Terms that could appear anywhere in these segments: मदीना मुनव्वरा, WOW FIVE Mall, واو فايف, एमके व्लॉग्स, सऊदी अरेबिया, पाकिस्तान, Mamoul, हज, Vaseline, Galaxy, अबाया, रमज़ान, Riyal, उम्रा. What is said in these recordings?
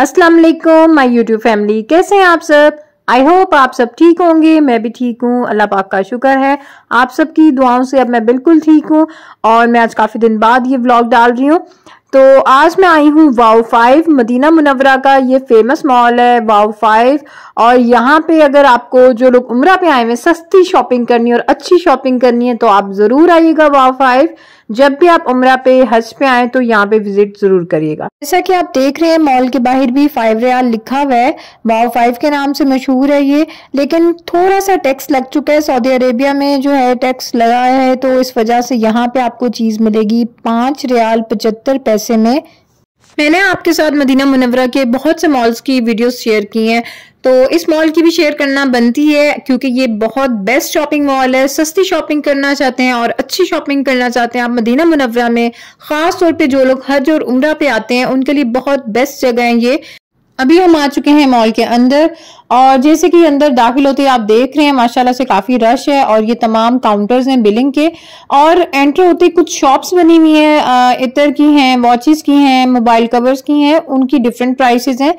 अस्सलाम वालेकुम my YouTube family, कैसे हैं आप सब। आई होप आप सब ठीक होंगे। मैं भी ठीक हूँ, अल्लाह पाक का शुक्र है। आप सबकी दुआओं से अब मैं बिल्कुल ठीक हूँ और मैं आज काफ़ी दिन बाद ये व्लॉग डाल रही हूँ। तो आज मैं आई हूँ WOW 5 मदीना मुनव्वरा का ये फेमस मॉल है WOW 5। और यहाँ पे अगर आपको जो लोग उम्रा पे आए हुए सस्ती शॉपिंग करनी है और अच्छी शॉपिंग करनी है तो आप ज़रूर आइएगा WOW 5। जब भी आप उम्रा पे हज पे आए तो यहाँ पे विजिट ज़रूर करिएगा। जैसा कि आप देख रहे हैं मॉल के बाहर भी 5 रियाल लिखा हुआ है। WOW 5 के नाम से मशहूर है ये, लेकिन थोड़ा सा टैक्स लग चुका है। सऊदी अरेबिया में जो है टैक्स लगा है तो इस वजह से यहाँ पे आपको चीज़ मिलेगी 5 रियाल 75 पैसे में। मैंने आपके साथ मदीना मुनव्वरा के बहुत से मॉल्स की वीडियोस शेयर की हैं तो इस मॉल की भी शेयर करना बनती है क्योंकि ये बहुत बेस्ट शॉपिंग मॉल है। सस्ती शॉपिंग करना चाहते हैं और अच्छी शॉपिंग करना चाहते हैं आप मदीना मुनव्वरा में, खास तौर पे जो लोग हज और उमरा पे आते हैं उनके लिए बहुत बेस्ट जगह है ये। अभी हम आ चुके हैं मॉल के अंदर और जैसे कि अंदर दाखिल होते आप देख रहे हैं माशाल्लाह से काफ़ी रश है और ये तमाम काउंटर्स हैं बिलिंग के। और एंटर होते कुछ शॉप्स बनी हुई हैं, इतर की हैं, वॉचेस की हैं, मोबाइल कवर्स की हैं, उनकी डिफरेंट प्राइसेस हैं।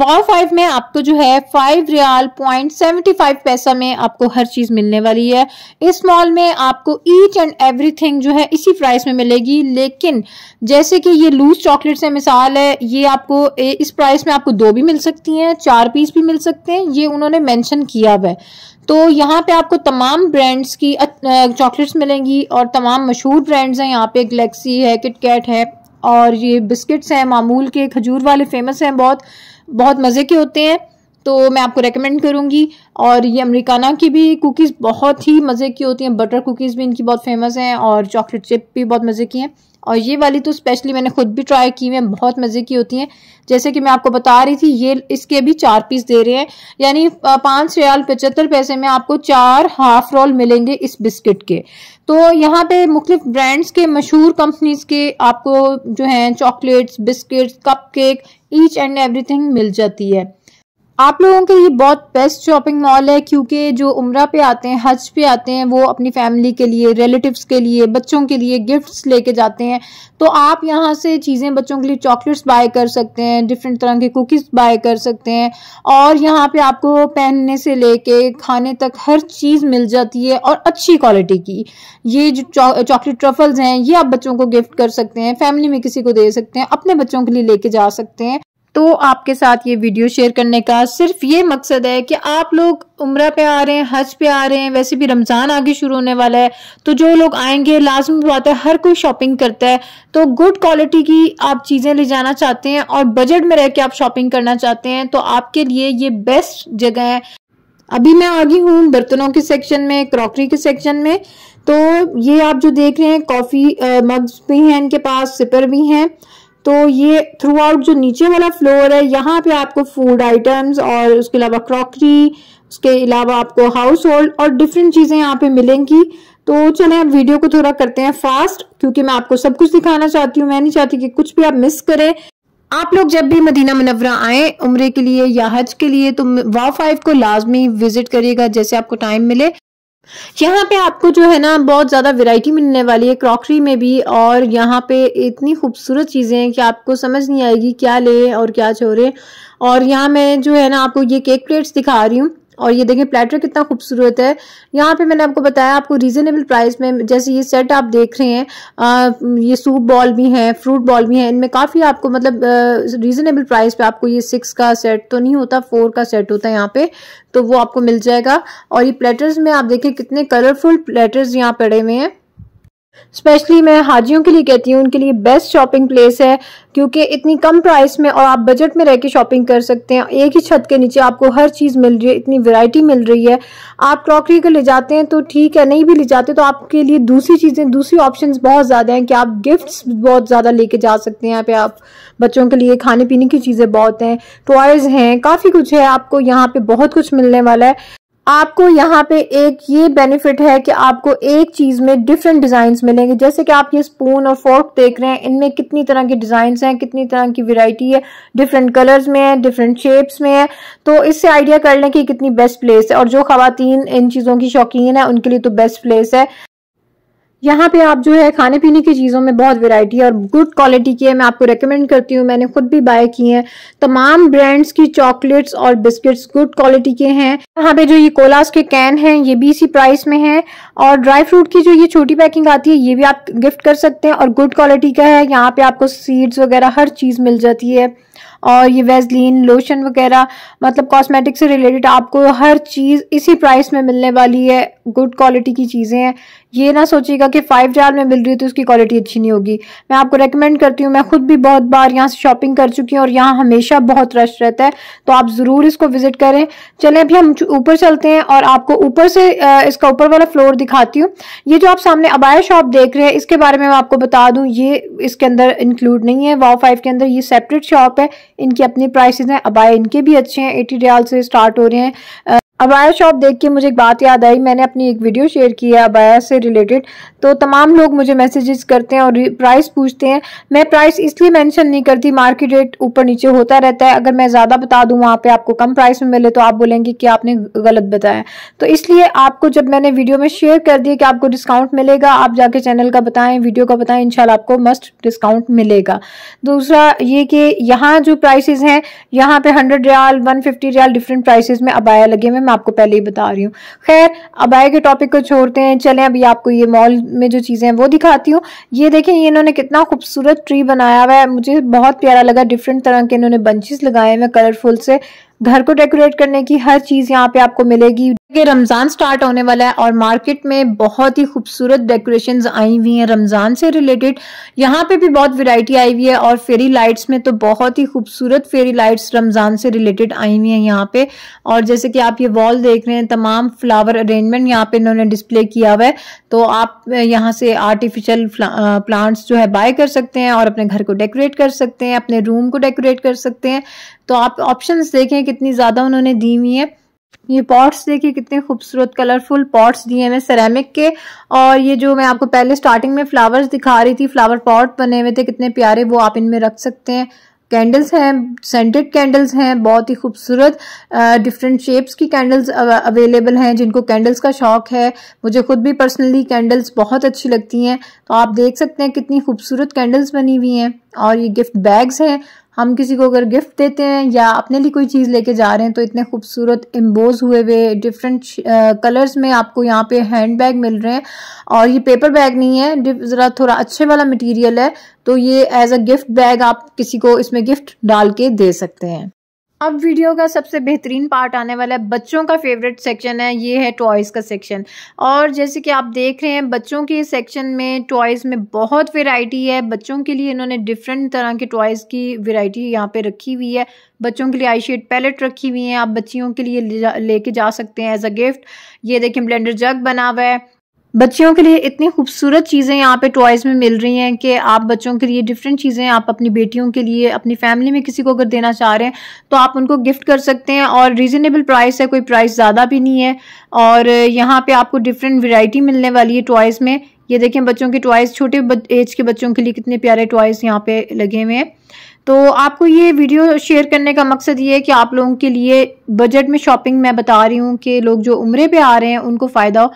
WOW 5 में आपको जो है 5 रियाल 0.75 पैसा में आपको हर चीज़ मिलने वाली है। इस मॉल में आपको ईच एंड एवरीथिंग जो है इसी प्राइस में मिलेगी, लेकिन जैसे कि ये लूज चॉकलेट से मिसाल है, ये आपको इस प्राइस में आपको 2 भी मिल सकती हैं, 4 पीस भी मिल सकते हैं, ये उन्होंने मेंशन किया हुआ है। तो यहाँ पे आपको तमाम ब्रांड्स की चॉकलेट्स मिलेंगी और तमाम मशहूर ब्रांड्स हैं। यहाँ पे गैलेक्सी है, किटकैट है और ये बिस्किट्स हैं मामूल के, खजूर वाले फेमस हैं, बहुत बहुत मज़े के होते हैं तो मैं आपको रेकमेंड करूँगी। और ये अमेरिकाना की भी कुकीज़ बहुत ही मज़े की होती हैं, बटर कुकीज़ भी इनकी बहुत फेमस हैं और चॉकलेट चिप भी बहुत मज़े की हैं। और ये वाली तो स्पेशली मैंने खुद भी ट्राई की हुई, बहुत मज़े की होती हैं। जैसे कि मैं आपको बता रही थी ये इसके भी 4 पीस दे रहे हैं, यानी 5 रियाल 75 पैसे में आपको 4 हाफ रोल मिलेंगे इस बिस्किट के। तो यहाँ पे मुख्तलिफ ब्रांड्स के मशहूर कंपनीज़ के आपको जो हैं chocolates, biscuits, cupcake, each and everything मिल जाती है। आप लोगों के लिए बहुत बेस्ट शॉपिंग मॉल है क्योंकि जो उम्रा पे आते हैं, हज पे आते हैं, वो अपनी फैमिली के लिए, रिलेटिव्स के लिए, बच्चों के लिए गिफ्ट्स लेके जाते हैं तो आप यहाँ से चीज़ें बच्चों के लिए चॉकलेट्स बाय कर सकते हैं, डिफरेंट तरह के कुकीज़ बाय कर सकते हैं और यहाँ पे आपको पहनने से लेके खाने तक हर चीज़ मिल जाती है और अच्छी क्वालिटी की। ये जो चॉकलेट ट्रफल्स हैं ये आप बच्चों को गिफ्ट कर सकते हैं, फैमिली में किसी को दे सकते हैं, अपने बच्चों के लिए लेके जा सकते हैं। तो आपके साथ ये वीडियो शेयर करने का सिर्फ ये मकसद है कि आप लोग उम्रा पे आ रहे हैं, हज पे आ रहे हैं, वैसे भी रमज़ान आगे शुरू होने वाला है तो जो लोग आएंगे लाजमी बात है हर कोई शॉपिंग करता है। तो गुड क्वालिटी की आप चीज़ें ले जाना चाहते हैं और बजट में रह के आप शॉपिंग करना चाहते हैं तो आपके लिए ये बेस्ट जगह है। अभी मैं आ गई हूँ बर्तनों के सेक्शन में, क्रॉकरी के सेक्शन में। तो ये आप जो देख रहे हैं कॉफ़ी मग्स भी हैं इनके पास, सिपर भी हैं। तो ये थ्रू आउट जो नीचे वाला फ्लोर है यहाँ पे आपको फूड आइटम्स और उसके अलावा क्रॉकरी, उसके अलावा आपको हाउस होल्ड और डिफरेंट चीज़ें यहाँ पे मिलेंगी। तो चलें अब वीडियो को थोड़ा करते हैं फास्ट क्योंकि मैं आपको सब कुछ दिखाना चाहती हूँ। मैं नहीं चाहती कि कुछ भी आप मिस करें। आप लोग जब भी मदीना मुनव्वरा आएँ उम्रे के लिए या हज के लिए तो WOW 5 को लाजमी विजिट करिएगा जैसे आपको टाइम मिले। यहाँ पे आपको जो है ना बहुत ज़्यादा वैरायटी मिलने वाली है क्रॉकरी में भी और यहाँ पे इतनी खूबसूरत चीज़ें हैं कि आपको समझ नहीं आएगी क्या ले और क्या छोड़े। और यहाँ मैं जो है ना आपको ये केक प्लेट्स दिखा रही हूँ और ये देखें प्लेटर कितना खूबसूरत है। यहाँ पे मैंने आपको बताया आपको रीज़नेबल प्राइस में, जैसे ये सेट आप देख रहे हैं ये सूप बॉल भी हैं, फ्रूट बॉल भी हैं, इनमें काफ़ी आपको मतलब रीज़नेबल प्राइस पे आपको ये 6 का सेट तो नहीं होता, 4 का सेट होता है यहाँ पे, तो वो आपको मिल जाएगा। और ये प्लेटर्स में आप देखें कितने कलरफुल प्लेटर्स यहाँ पड़े हुए हैं। स्पेशली मैं हाजियों के लिए कहती हूँ उनके लिए बेस्ट शॉपिंग प्लेस है क्योंकि इतनी कम प्राइस में और आप बजट में रह के शॉपिंग कर सकते हैं। एक ही छत के नीचे आपको हर चीज़ मिल रही है, इतनी वैरायटी मिल रही है। आप क्रॉकरी को ले जाते हैं तो ठीक है, नहीं भी ले जाते तो आपके लिए दूसरी चीज़ें, दूसरी ऑप्शंस बहुत ज़्यादा हैं कि आप गिफ्ट्स बहुत ज़्यादा लेके जा सकते हैं। यहाँ पे आप बच्चों के लिए खाने पीने की चीज़ें बहुत हैं, टॉयज़ हैं, काफ़ी कुछ है, आपको यहाँ पे बहुत कुछ मिलने वाला है। आपको यहाँ पे एक ये बेनिफिट है कि आपको एक चीज़ में डिफरेंट डिज़ाइंस मिलेंगे। जैसे कि आप ये स्पून और फोर्क देख रहे हैं, इनमें कितनी तरह के डिज़ाइंस हैं, कितनी तरह की वैरायटी है, डिफरेंट कलर्स में है, डिफरेंट शेप्स में है। तो इससे आइडिया कर लें कि कितनी बेस्ट प्लेस है और जो खवातीन इन चीज़ों की शौकीन है उनके लिए तो बेस्ट प्लेस है। यहाँ पे आप जो है खाने पीने की चीज़ों में बहुत वैरायटी है और गुड क्वालिटी की है। मैं आपको रेकमेंड करती हूँ, मैंने खुद भी बाय की हैं। तमाम ब्रांड्स की चॉकलेट्स और बिस्किट्स गुड क्वालिटी के हैं। यहाँ पे जो ये कोलास के कैन हैं ये भी इसी प्राइस में है। और ड्राई फ्रूट की जो ये छोटी पैकिंग आती है ये भी आप गिफ्ट कर सकते हैं और गुड क्वालिटी का है। यहाँ पे आपको सीड्स वगैरह हर चीज़ मिल जाती है और ये वैसलीन लोशन वगैरह, मतलब कॉस्मेटिक से रिलेटेड आपको हर चीज़ इसी प्राइस में मिलने वाली है। गुड क्वालिटी की चीज़ें हैं, ये ना सोचिएगा कि 5 रियाल में मिल रही है तो उसकी क्वालिटी अच्छी नहीं होगी। मैं आपको रेकमेंड करती हूँ, मैं खुद भी बहुत बार यहाँ से शॉपिंग कर चुकी हूँ और यहाँ हमेशा बहुत रश रहता है, तो आप ज़रूर इसको विज़िट करें। चलें अभी हम ऊपर चलते हैं और आपको ऊपर से इसका ऊपर वाला फ्लोर दिखाती हूँ। ये जो आप सामने अबाया शॉप देख रहे हैं इसके बारे में मैं आपको बता दूँ, ये इसके अंदर इंक्लूड नहीं है। वाव 5 के अंदर ये सेपरेट शॉप है, इनकी अपनी प्राइसेज हैं। अबाया इनके भी अच्छे हैं, 80 रियाल से स्टार्ट हो रहे हैं। अबाया शॉप देख के मुझे एक बात याद आई, मैंने अपनी एक वीडियो शेयर की है अबाया से रिलेटेड, तो तमाम लोग मुझे मैसेजेस करते हैं और प्राइस पूछते हैं। मैं प्राइस इसलिए मेंशन नहीं करती, मार्केट रेट ऊपर नीचे होता रहता है। अगर मैं ज़्यादा बता दूं वहाँ पे आपको कम प्राइस में मिले तो आप बोलेंगे कि आपने गलत बताया, तो इसलिए आपको जब मैंने वीडियो में शेयर कर दिया कि आपको डिस्काउंट मिलेगा, आप जाके चैनल का बताएं, वीडियो का बताएं, इंशाल्लाह आपको मस्ट डिस्काउंट मिलेगा। दूसरा ये कि यहाँ जो प्राइसेज हैं यहाँ पे 100 रियाल 150 रियाल डिफरेंट प्राइसेज में अबाया लगे हुए, मैं आपको पहले ही बता रही हूँ। खैर अबाया के टॉपिक को छोड़ते हैं, चलें अभी आपको ये मॉल में जो चीज़ें हैं वो दिखाती हूँ। ये देखें ये इन्होंने कितना खूबसूरत ट्री बनाया हुआ है, मुझे बहुत प्यारा लगा। डिफरेंट तरह के इन्होंने बंचेस लगाए हुए कलरफुल से, घर को डेकोरेट करने की हर चीज़ यहाँ पे आपको मिलेगी। ये रमज़ान स्टार्ट होने वाला है और मार्केट में बहुत ही खूबसूरत डेकोरेशंस आई हुई हैं रमज़ान से रिलेटेड। यहाँ पे भी बहुत वैरायटी आई हुई है और फेरी लाइट्स में तो बहुत ही खूबसूरत फेरी लाइट्स रमज़ान से रिलेटेड आई हुई हैं यहाँ पे। और जैसे कि आप ये वॉल देख रहे हैं, तमाम फ्लावर अरेंजमेंट यहाँ पे इन्होंने डिस्प्ले किया हुआ है, तो आप यहाँ से आर्टिफिशियल प्लांट्स जो है बाय कर सकते हैं और अपने घर को डेकोरेट कर सकते हैं, अपने रूम को डेकोरेट कर सकते हैं। तो आप ऑप्शंस देखें कितनी ज़्यादा उन्होंने दी हुई है। ये पॉट्स देखिए कितने खूबसूरत कलरफुल पॉट्स दिए हैं सेरेमिक के, और ये जो मैं आपको पहले स्टार्टिंग में फ्लावर्स दिखा रही थी फ्लावर पॉट बने हुए थे कितने प्यारे, वो आप इनमें रख सकते हैं। कैंडल्स हैं, सेंटेड कैंडल्स हैं, बहुत ही खूबसूरत डिफरेंट शेप्स की कैंडल्स अवेलेबल हैं। जिनको कैंडल्स का शौक है, मुझे खुद भी पर्सनली कैंडल्स बहुत अच्छी लगती हैं, तो आप देख सकते हैं कितनी खूबसूरत कैंडल्स बनी हुई हैं। और ये गिफ्ट बैग्स हैं, हम किसी को अगर गिफ्ट देते हैं या अपने लिए कोई चीज़ लेके जा रहे हैं तो इतने खूबसूरत एम्बोज हुए हुए डिफरेंट कलर्स में आपको यहाँ पे हैंड बैग मिल रहे हैं। और ये पेपर बैग नहीं है, ज़रा थोड़ा अच्छे वाला मटेरियल है, तो ये एज अ गिफ्ट बैग आप किसी को इसमें गिफ्ट डाल के दे सकते हैं। अब वीडियो का सबसे बेहतरीन पार्ट आने वाला है, बच्चों का फेवरेट सेक्शन है, ये है टॉयज़ का सेक्शन। और जैसे कि आप देख रहे हैं बच्चों के सेक्शन में टॉयज़ में बहुत वैरायटी है, बच्चों के लिए इन्होंने डिफरेंट तरह के टॉयज़ की वैरायटी यहाँ पे रखी हुई है। बच्चों के लिए आई शेड पैलेट रखी हुई है, आप बच्चियों के लिए लेके जा सकते हैं एज अ गिफ्ट। ये देखें ब्लेंडर जग बना हुआ है, बच्चियों के लिए इतनी खूबसूरत चीज़ें यहाँ पे टॉयज़ में मिल रही हैं कि आप बच्चों के लिए डिफरेंट चीज़ें आप अपनी बेटियों के लिए अपनी फैमिली में किसी को अगर देना चाह रहे हैं तो आप उनको गिफ्ट कर सकते हैं। और रीज़नेबल प्राइस है, कोई प्राइस ज़्यादा भी नहीं है, और यहाँ पे आपको डिफरेंट वैरायटी मिलने वाली है टॉयज़ में। ये देखें बच्चों के टॉयज़, छोटे एज के बच्चों के लिए कितने प्यारे टॉयज़ यहाँ पे लगे हुए हैं। तो आपको ये वीडियो शेयर करने का मकसद ये है कि आप लोगों के लिए बजट में शॉपिंग मैं बता रही हूँ कि लोग जो उम्रे पे आ रहे हैं उनको फ़ायदा हो।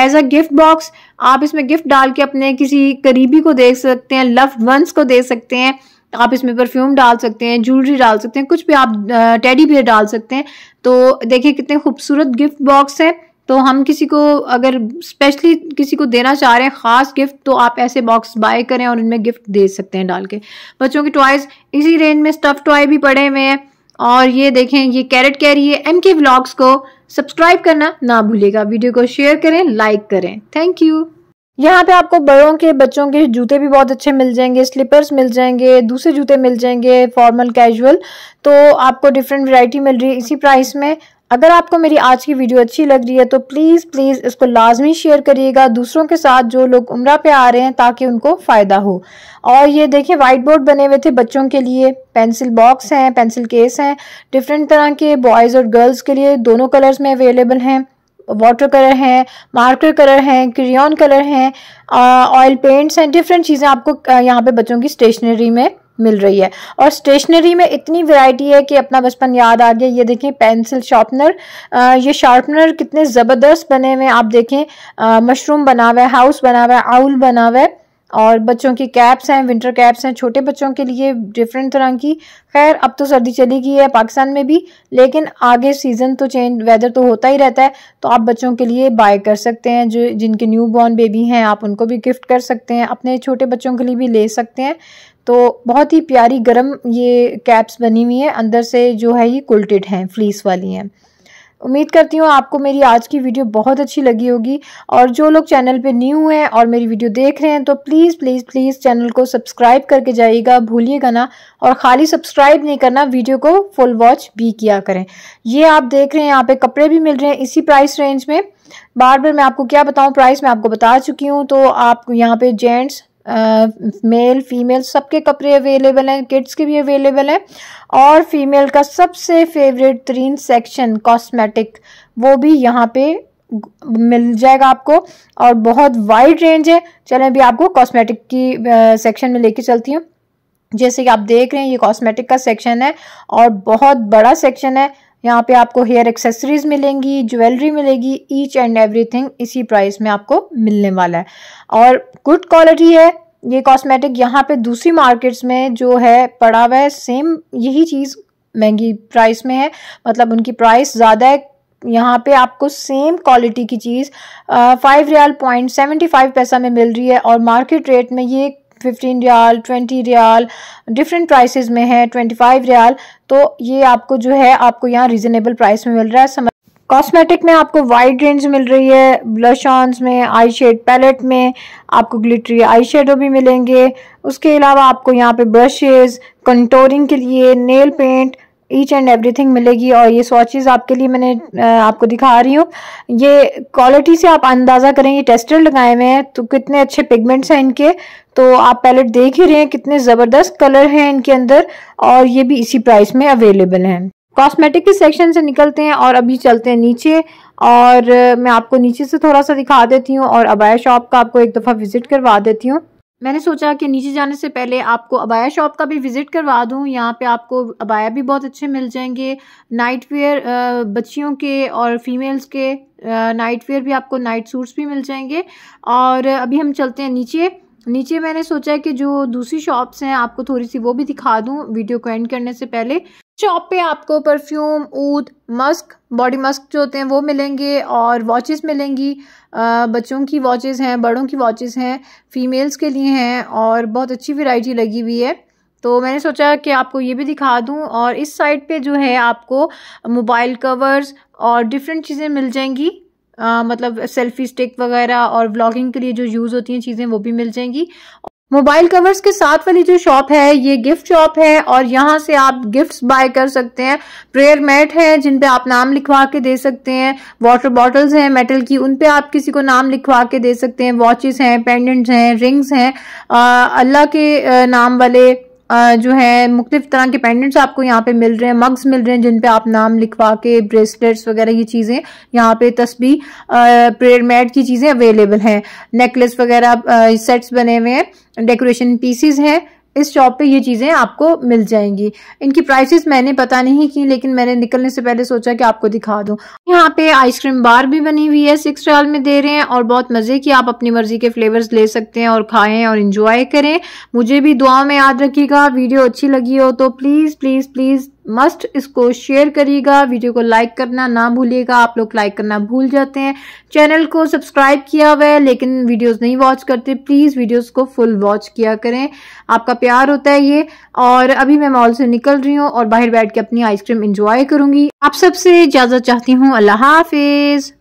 एज अ गिफ्ट बॉक्स आप इसमें गिफ्ट डाल के अपने किसी करीबी को दे सकते हैं, लव्ड वंस को दे सकते हैं। आप इसमें परफ्यूम डाल सकते हैं, ज्वेलरी डाल सकते हैं, कुछ भी आप टेडी बियर डाल सकते हैं। तो देखिए कितने खूबसूरत गिफ्ट बॉक्स हैं, तो हम किसी को अगर स्पेशली किसी को देना चाह रहे हैं ख़ास गिफ्ट तो आप ऐसे बॉक्स बाय करें और इनमें गिफ्ट दे सकते हैं डाल के। बच्चों के टॉयज़ इसी रेंज में स्टफ टॉय भी पड़े हुए हैं। और ये देखें ये कैरेट कैरी है। एमके व्लॉग्स को सब्सक्राइब करना ना भूलिएगा, वीडियो को शेयर करें, लाइक करें, थैंक यू। यहाँ पे आपको बड़ों के बच्चों के जूते भी बहुत अच्छे मिल जाएंगे, स्लीपर्स मिल जाएंगे, दूसरे जूते मिल जाएंगे फॉर्मल कैजुअल, तो आपको डिफरेंट वैरायटी मिल रही है इसी प्राइस में। अगर आपको मेरी आज की वीडियो अच्छी लग रही है तो प्लीज़ इसको लाजमी शेयर करिएगा दूसरों के साथ जो लोग उम्रा पे आ रहे हैं ताकि उनको फ़ायदा हो। और ये देखें वाइट बोर्ड बने हुए थे बच्चों के लिए, पेंसिल बॉक्स हैं, पेंसिल केस हैं, डिफरेंट तरह के बॉयज़ और गर्ल्स के लिए दोनों कलर्स में अवेलेबल हैं। वाटर कलर हैं, मार्कर कलर हैं, क्रेयॉन कलर हैं, ऑयल पेंट्स हैं, डिफरेंट चीज़ें आपको यहाँ पर बच्चों की स्टेशनरी में मिल रही है। और स्टेशनरी में इतनी वैरायटी है कि अपना बचपन याद आ गया। ये देखें पेंसिल शार्पनर, ये शार्पनर कितने ज़बरदस्त बने हुए हैं। आप देखें मशरूम बना हुआ है, हाउस बना हुआ है, आउल बना हुआ है, और बच्चों की कैप्स हैं, विंटर कैप्स हैं छोटे बच्चों के लिए डिफरेंट तरह की। खैर अब तो सर्दी चली गई है पाकिस्तान में भी, लेकिन आगे सीज़न तो चेंज, वेदर तो होता ही रहता है। तो आप बच्चों के लिए बाय कर सकते हैं, जो जिनके न्यू बॉर्न बेबी हैं आप उनको भी गिफ्ट कर सकते हैं, अपने छोटे बच्चों के लिए भी ले सकते हैं। तो बहुत ही प्यारी गर्म ये कैप्स बनी हुई हैं, अंदर से जो है ये कुल्टेड हैं, फ्लीस वाली हैं। उम्मीद करती हूँ आपको मेरी आज की वीडियो बहुत अच्छी लगी होगी। और जो लोग चैनल पे न्यू हैं और मेरी वीडियो देख रहे हैं तो प्लीज़ प्लीज़ प्लीज़ चैनल को सब्सक्राइब करके जाइएगा, भूलिएगा ना। और खाली सब्सक्राइब नहीं करना, वीडियो को फुल वॉच भी किया करें। ये आप देख रहे हैं यहाँ पे कपड़े भी मिल रहे हैं इसी प्राइस रेंज में। बार बार मैं आपको क्या बताऊँ, प्राइस मैं आपको बता चुकी हूँ। तो आप यहाँ पे जेंट्स, मेल, फीमेल सबके कपड़े अवेलेबल हैं, किड्स के भी अवेलेबल हैं। और फीमेल का सबसे फेवरेट तरीन सेक्शन कॉस्मेटिक, वो भी यहाँ पे मिल जाएगा आपको, और बहुत वाइड रेंज है। चलें अभी आपको कॉस्मेटिक की सेक्शन में लेके चलती हूँ। जैसे कि आप देख रहे हैं ये कॉस्मेटिक का सेक्शन है और बहुत बड़ा सेक्शन है। यहाँ पे आपको हेयर एक्सेसरीज मिलेंगी, ज्वेलरी मिलेगी, ईच एंड एवरीथिंग इसी प्राइस में आपको मिलने वाला है और गुड क्वालिटी है। ये कॉस्मेटिक यहाँ पे दूसरी मार्केट्स में जो है पड़ा हुआ है, सेम यही चीज़ महंगी प्राइस में है, मतलब उनकी प्राइस ज़्यादा है। यहाँ पे आपको सेम क्वालिटी की चीज़ 5 रियाल 0.75 पैसा में मिल रही है और मार्केट रेट में ये 15 रियाल, 20 रियाल, डिफरेंट प्राइसेस में है, 25 रियाल। तो ये आपको जो है आपको यहाँ रीजनेबल प्राइस में मिल रहा है। समझ कॉस्मेटिक में आपको वाइड रेंज मिल रही है, ब्लश ऑन्स में, आई शेड पैलेट में आपको ग्लिटरी आई शेडो भी मिलेंगे। उसके अलावा आपको यहाँ पे ब्रशेज, कंटोरिंग के लिए, nail paint, each and everything मिलेगी। और ये स्वॉचेस आपके लिए मैंने आपको दिखा रही हूँ। ये क्वालिटी से आप अंदाज़ा करें, ये टेस्टर लगाए हुए हैं तो कितने अच्छे पिगमेंट्स हैं इनके। तो आप पैलेट देख ही रहे हैं कितने ज़बरदस्त कलर हैं इनके अंदर, और ये भी इसी प्राइस में अवेलेबल हैं। कॉस्मेटिक के सेक्शन से निकलते हैं और अभी चलते हैं नीचे, और मैं आपको नीचे से थोड़ा सा दिखा देती हूँ और अबाया शॉप का आपको एक दफ़ा विज़िट करवा देती हूँ। मैंने सोचा कि नीचे जाने से पहले आपको अबाया शॉप का भी विज़िट करवा दूं। यहाँ पे आपको अबाया भी बहुत अच्छे मिल जाएंगे, नाइट वेयर बच्चियों के और फीमेल्स के नाइट वेयर भी, आपको नाइट सूट्स भी मिल जाएंगे। और अभी हम चलते हैं नीचे। नीचे मैंने सोचा कि जो दूसरी शॉप्स हैं आपको थोड़ी सी वो भी दिखा दूं वीडियो को एंड करने से पहले। शॉप पे आपको परफ्यूम, ऊद, मस्क, बॉडी मस्क जो होते हैं वो मिलेंगे और वॉचेस मिलेंगी। बच्चों की वॉचेस हैं, बड़ों की वॉचेस हैं, फीमेल्स के लिए हैं, और बहुत अच्छी वैरायटी लगी हुई है। तो मैंने सोचा कि आपको ये भी दिखा दूं। और इस साइड पे जो है आपको मोबाइल कवर्स और डिफरेंट चीज़ें मिल जाएंगी, मतलब सेल्फी स्टिक वगैरह और व्लॉगिंग के लिए जो यूज़ होती हैं चीज़ें वो भी मिल जाएंगी। मोबाइल कवर्स के साथ वाली जो शॉप है ये गिफ्ट शॉप है और यहाँ से आप गिफ्ट्स बाय कर सकते हैं। प्रेयर मैट है जिन पे आप नाम लिखवा के दे सकते हैं, वाटर बॉटल्स हैं मेटल की, उन पे आप किसी को नाम लिखवा के दे सकते हैं, वॉचेस हैं, पेंडेंट्स हैं, रिंग्स हैं, अल्लाह के नाम वाले जो है मुख्तलिफ तरह के पेंडेंट्स आपको यहाँ पे मिल रहे हैं, मग्स मिल रहे हैं जिन पे आप नाम लिखवा के, ब्रेसलेट्स वगैरह ये चीज़ें यहाँ पे, तस्बीह, प्रेयर मैट की चीज़ें अवेलेबल हैं, नेकलेस वगैरह सेट्स बने हुए हैं, डेकोरेशन पीसीज हैं। इस शॉप पे ये चीज़ें आपको मिल जाएंगी। इनकी प्राइसेस मैंने पता नहीं की, लेकिन मैंने निकलने से पहले सोचा कि आपको दिखा दूं। यहाँ पे आइसक्रीम बार भी बनी हुई है, 6 रियाल में दे रहे हैं और बहुत मज़े की, आप अपनी मर्जी के फ्लेवर्स ले सकते हैं और खाएं और इंजॉय करें। मुझे भी दुआ में याद रखिएगा। वीडियो अच्छी लगी हो तो प्लीज़ प्लीज़ प्लीज़ मस्ट इसको शेयर करिएगा, वीडियो को लाइक करना ना भूलिएगा। आप लोग लाइक करना भूल जाते हैं। चैनल को सब्सक्राइब किया हुआ है लेकिन वीडियोस नहीं वॉच करते, प्लीज़ वीडियोस को फुल वॉच किया करें, आपका प्यार होता है ये। और अभी मैं मॉल से निकल रही हूँ और बाहर बैठ के अपनी आइसक्रीम इंजॉय करूंगी। आप सबसे इजाज़त चाहती हूँ, अल्लाह हाफिज़।